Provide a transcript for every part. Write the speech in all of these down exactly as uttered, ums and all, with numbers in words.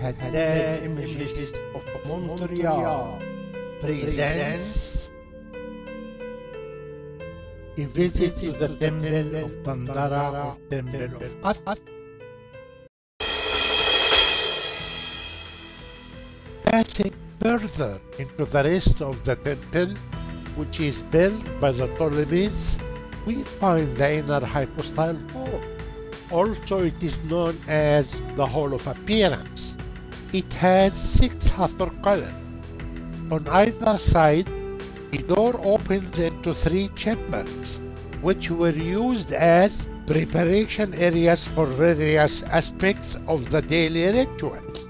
Hathor Images of Montreal presents a visit to the temple of Dendara, temple of Hathor. Passing further into the rest of the temple, which is built by the Ptolemies, we find the inner hypostyle hall. Also, it is known as the Hall of Appearance. It has six Hathor columns. On either side, a door opens into three chambers, which were used as preparation areas for various aspects of the daily rituals.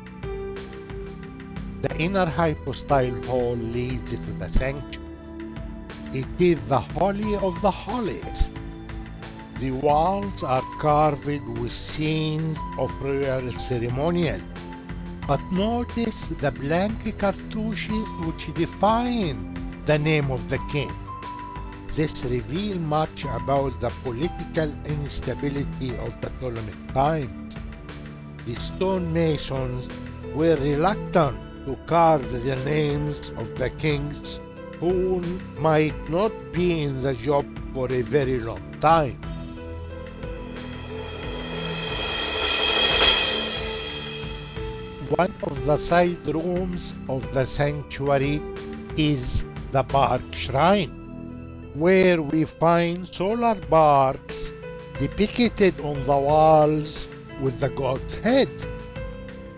The inner hypostyle hall leads into the sanctuary. It is the Holy of the Holiest. The walls are carved with scenes of royal ceremonial. But notice the blank cartouches which define the name of the king. This reveals much about the political instability of the Ptolemaic times. The stonemasons were reluctant to carve the names of the kings who might not be in the job for a very long time. One of the side rooms of the sanctuary is the Bark Shrine, where we find solar barks depicted on the walls with the god's heads.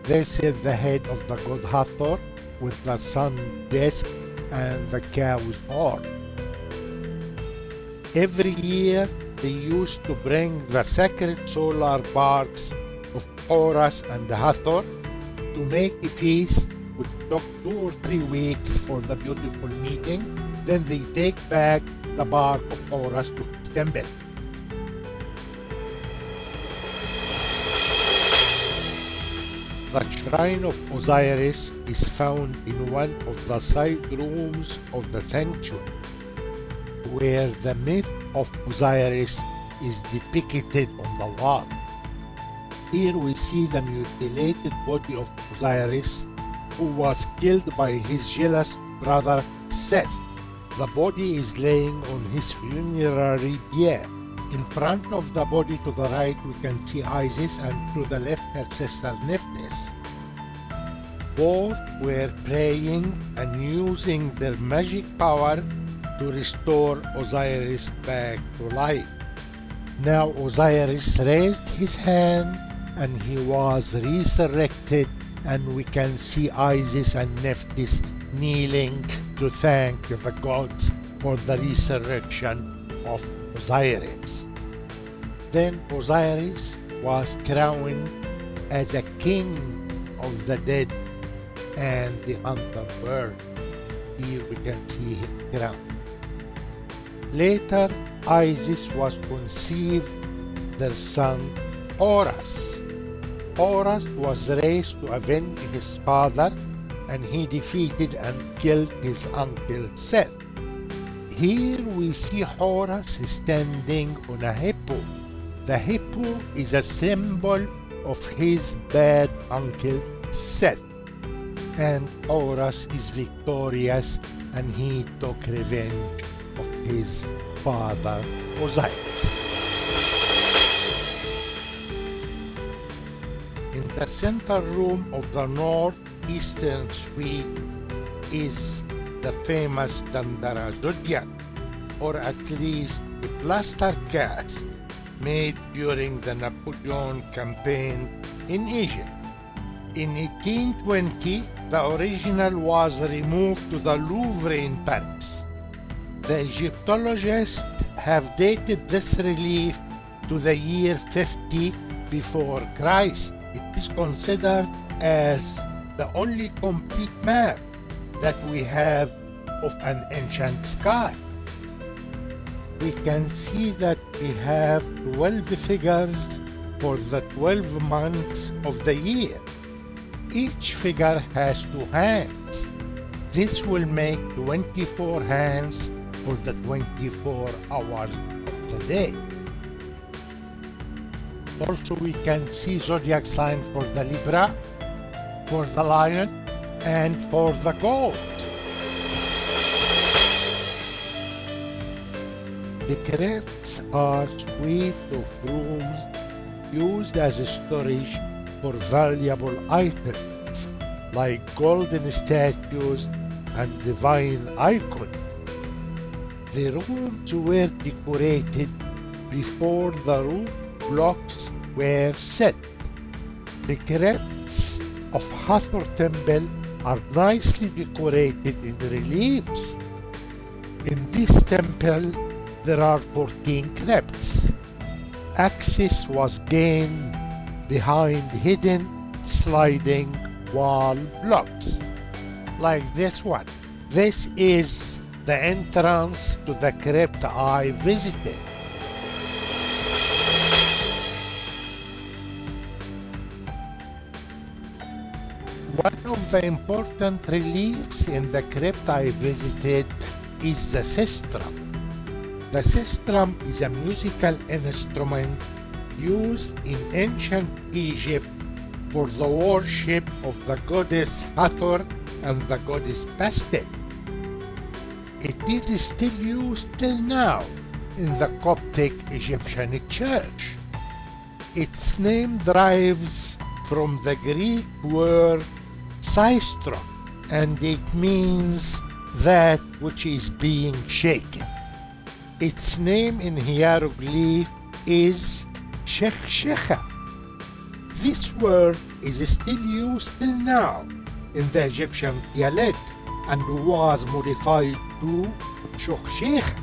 This is the head of the god Hathor with the sun disk and the cow's horn. Every year they used to bring the sacred solar barks of Horus and Hathor to make a feast, which took two or three weeks for the beautiful meeting. Then they take back the bark of Horus to his temple. The shrine of Osiris is found in one of the side rooms of the sanctuary, where the myth of Osiris is depicted on the wall. Here we see the mutilated body of Osiris, who was killed by his jealous brother Seth. The body is laying on his funerary bier. In front of the body, to the right, we can see Isis, and to the left, her sister Nephthys. Both were praying and using their magic power to restore Osiris back to life. Now Osiris raised his hand, and he was resurrected, and we can see Isis and Nephthys kneeling to thank the gods for the resurrection of Osiris. Then Osiris was crowned as a king of the dead and the underworld. Here we can see him crowned. Later, Isis was conceived their son Horus. Horus was raised to avenge his father, and he defeated and killed his uncle Seth. Here we see Horus standing on a hippo. The hippo is a symbol of his bad uncle Seth. And Horus is victorious, and he took revenge of his father Osiris. In the center room of the northeastern suite is the famous Dendara zodiac, or at least a plaster cast made during the Napoleon campaign in Egypt. In eighteen twenty, the original was removed to the Louvre in Paris. The Egyptologists have dated this relief to the year fifty before Christ. It is considered as the only complete map that we have of an ancient sky. We can see that we have twelve figures for the twelve months of the year. Each figure has two hands. This will make twenty-four hands for the twenty-four hours of the day. Also, we can see zodiac sign for the Libra, for the lion and for the goat. The crypts are suites of rooms used as a storage for valuable items like golden statues and divine icons. The rooms were decorated before the roof blocks were set. The crypts of Hathor Temple are nicely decorated in reliefs. In this temple there are fourteen crypts. Access was gained behind hidden sliding wall blocks, like this one. This is the entrance to the crypt I visited. One of the important reliefs in the crypt I visited is the sistrum. The sistrum is a musical instrument used in ancient Egypt for the worship of the goddess Hathor and the goddess Bastet. It is still used till now in the Coptic Egyptian Church. Its name derives from the Greek word sistrum, and it means that which is being shaken. Its name in hieroglyph is Shekh-Shikha. This word is still used till now in the Egyptian dialect and was modified to Shuk-Shikha.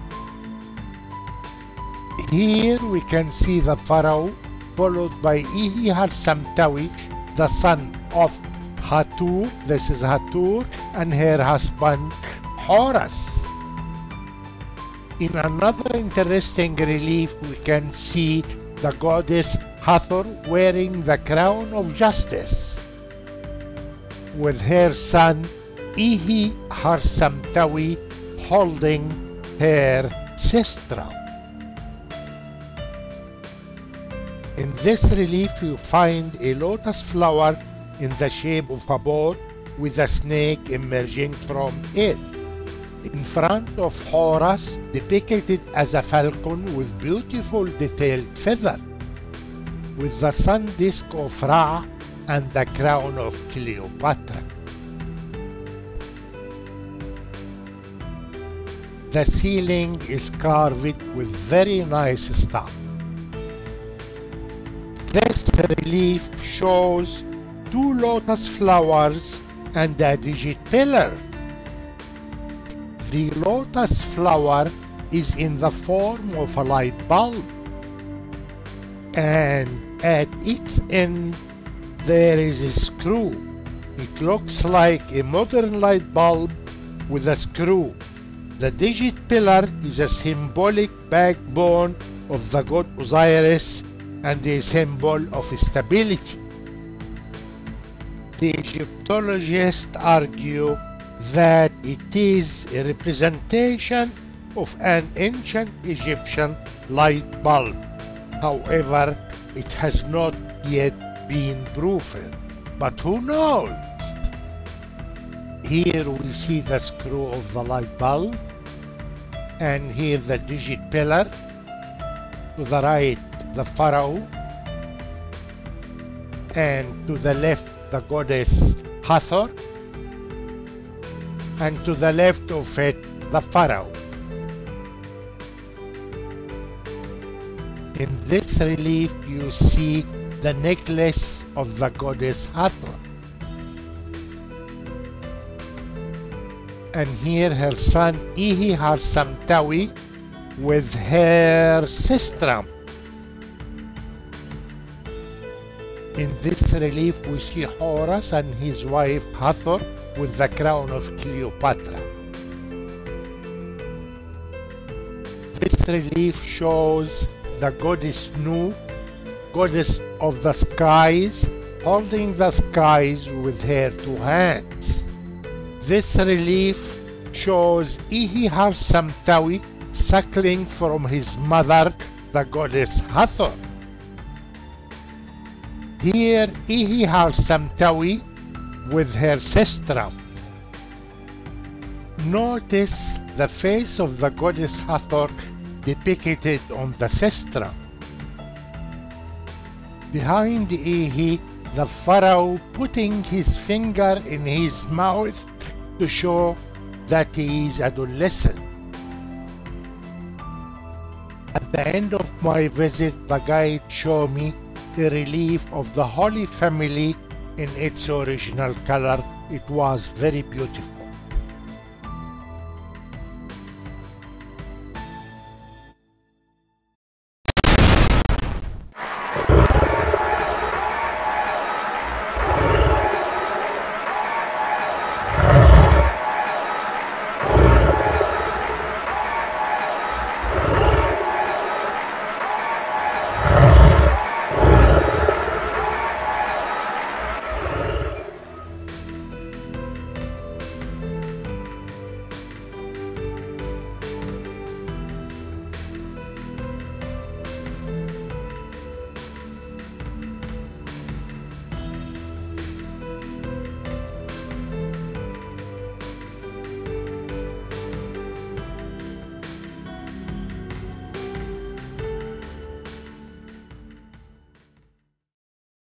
Here we can see the pharaoh, followed by Ihi Har Samtawi, the son of Hathor. This is Hathor, and her husband Horus. In another interesting relief we can see the goddess Hathor wearing the crown of justice, with her son Ihi Har Samtawi holding her sistrum. In this relief you find a lotus flower in the shape of a boat with a snake emerging from it. In front of Horus, depicted as a falcon with beautiful detailed feather, with the sun disk of Ra and the crown of Cleopatra. The ceiling is carved with very nice stuff. This relief shows two lotus flowers and a digit pillar. The lotus flower is in the form of a light bulb, and at its end there is a screw. It looks like a modern light bulb with a screw. The digit pillar is a symbolic backbone of the god Osiris and a symbol of stability. The Egyptologists argue that it is a representation of an ancient Egyptian light bulb. However, it has not yet been proven, but who knows? Here we see the screw of the light bulb, and here the digit pillar. To the right, the pharaoh, and to the left, the goddess Hathor, and to the left of it, the pharaoh. In this relief you see the necklace of the goddess Hathor, and here her son Ihi Har Samtawi with her sistrum. In this relief we see Horus and his wife Hathor with the crown of Cleopatra. This relief shows the goddess Nu, goddess of the skies, holding the skies with her two hands. This relief shows Ihi Har Samtawi suckling from his mother, the goddess Hathor. Here Ihi Har Samtawi with her cestrums. Notice the face of the goddess Hathor depicted on the cestrum. Behind Ihi, the pharaoh putting his finger in his mouth to show that he is adolescent. At the end of my visit, the guide showed me the relief of the Holy Family in its original color. It was very beautiful.